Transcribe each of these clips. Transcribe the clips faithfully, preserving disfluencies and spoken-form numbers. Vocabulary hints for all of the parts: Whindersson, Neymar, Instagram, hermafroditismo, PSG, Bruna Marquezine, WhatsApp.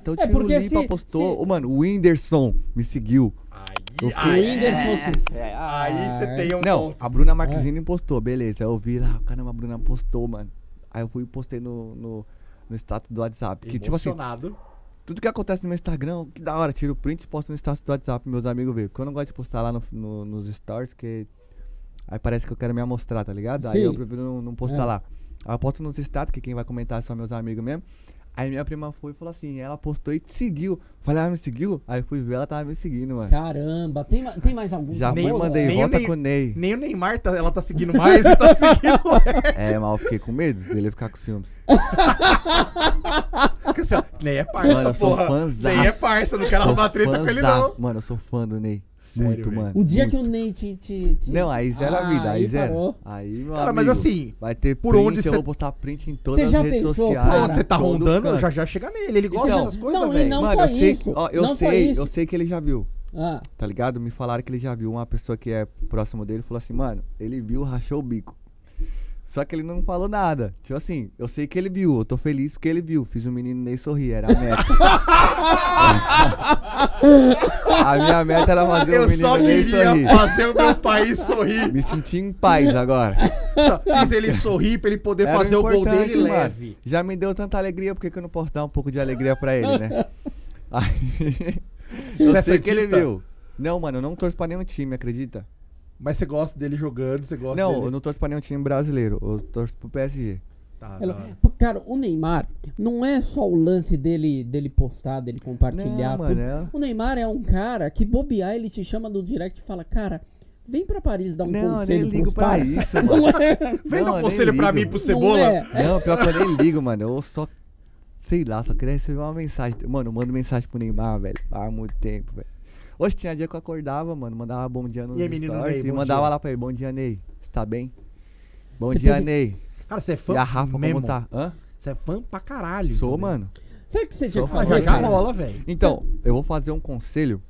até o Tiro é Limpa se, postou. Se... Oh, mano, o Whindersson me seguiu. Aí, aí, Whindersson te... é, aí você tem um. Não, ponto. A Bruna Marquezine é. postou, beleza. Eu vi lá, caramba, a Bruna postou, mano. Aí eu fui e postei no, no, no status do WhatsApp. Que, tipo assim, tudo que acontece no meu Instagram, que da hora, tiro o print e posto no status do WhatsApp, meus amigos verem. Porque eu não gosto de postar lá no, no, nos stories, que aí parece que eu quero me amostrar, tá ligado? Sim. Aí eu prefiro não, não postar é. lá. Aí eu posto nos status, que quem vai comentar é só meus amigos mesmo. Aí minha prima foi e falou assim, ela postou e te seguiu. Falei, ela me seguiu? Aí fui ver, ela tava me seguindo, mano. Caramba, tem, tem mais algum? Já fui, mandei, nem volta o com o Ney. Nem o Neymar, tá, ela tá seguindo mais, você tá seguindo mais. É, mas eu fiquei com medo dele ficar com ciúmes. Porque assim, ó, Ney é parça, mano, eu sou porra. Fãzaço. Ney é parça, não quero arrumar treta com ele não. Mano, eu sou fã do Ney. Sério, muito, mano. O dia muito. que o Ney te, te, te... Não, aí zero ah, a vida, aí, aí zero. Aí, meu cara, amigo, mas assim, vai ter por print, onde cê... eu vou postar print em todas as redes pensou, sociais. Por onde você tá rondando, já já chega nele, ele gosta então, dessas coisas, velho. Não, e não mano, foi eu isso. Sei, ó, eu não sei, foi isso. Eu sei que ele já viu, ah. tá ligado? Me falaram que ele já viu, uma pessoa que é próximo dele falou assim, mano, ele viu, rachou o bico. Só que ele não falou nada. Tipo assim, eu sei que ele viu, eu tô feliz porque ele viu. Fiz o menino nem sorrir, era a meta. A minha meta era fazer eu o menino nem sorrir. Eu só queria fazer o meu país sorrir. Me senti em paz agora. Fiz ele sorrir pra ele poder era fazer o gol dele leve. Mano. Já me deu tanta alegria, por que eu não posso dar um pouco de alegria pra ele, né? Aí, eu Você sei que ele viu. Não, mano, eu não torço pra nenhum time, acredita? Mas você gosta dele jogando, você gosta não, dele... Não, eu não torço pra nenhum time brasileiro, eu torço pro P S G. Tá, tá. Cara, o Neymar, não é só o lance dele, dele postar, dele compartilhar. Não, mano, é... O Neymar é um cara que bobear, ele te chama no direct e fala, cara, vem pra Paris dar um não, conselho nem ligo pros pra pais. Isso, mano. Não é? Vem não, dar um conselho pra mim, pro Cebola. Não, é. não, pior que eu nem ligo, mano, eu só... Sei lá, só queria receber uma mensagem. Mano, eu mando mensagem pro Neymar, velho, há muito tempo, velho. Hoje tinha dia que eu acordava, mano, mandava bom dia nos e stories Ney, e mandava dia. Lá pra ele, bom dia, Ney, você tá bem? Bom cê dia, teve... Ney. Cara, você é fã e a Rafa, mesmo? Como tá? Hã? Você é fã pra caralho. Sou, também. Mano. Será que você tinha que fazer a bola, velho? Então, cê... eu vou fazer um conselho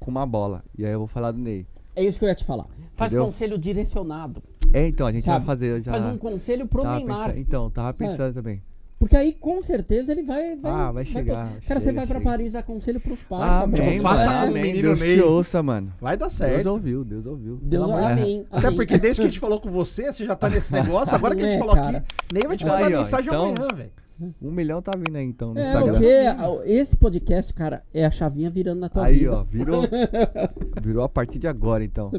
com uma bola, e aí eu vou falar do Ney. É isso que eu ia te falar. Faz Entendeu? conselho direcionado. É, então, a gente Sabe? vai fazer. Já... Faz um conselho pro Neymar. Pensando... Então, tava pensando Sabe? também. Porque aí, com certeza, ele vai... vai ah, vai chegar. Vai... Cara, chega, você vai chega. pra Paris, aconselho pros pais. Ah, amém, faça amém, Deus te ouça, mano. Vai dar certo. Deus ouviu, Deus ouviu. Deus ouviu, amém. Até amém. Porque desde que a gente falou com você, você já tá nesse negócio. Agora é, que a gente falou cara. aqui, nem vai te mandar aí, mensagem então, amanhã, velho. Um milhão tá vindo aí, então, no é, Instagram. Porque esse podcast, cara, é a chavinha virando na tua aí, vida. Aí, ó, virou, virou a partir de agora, então.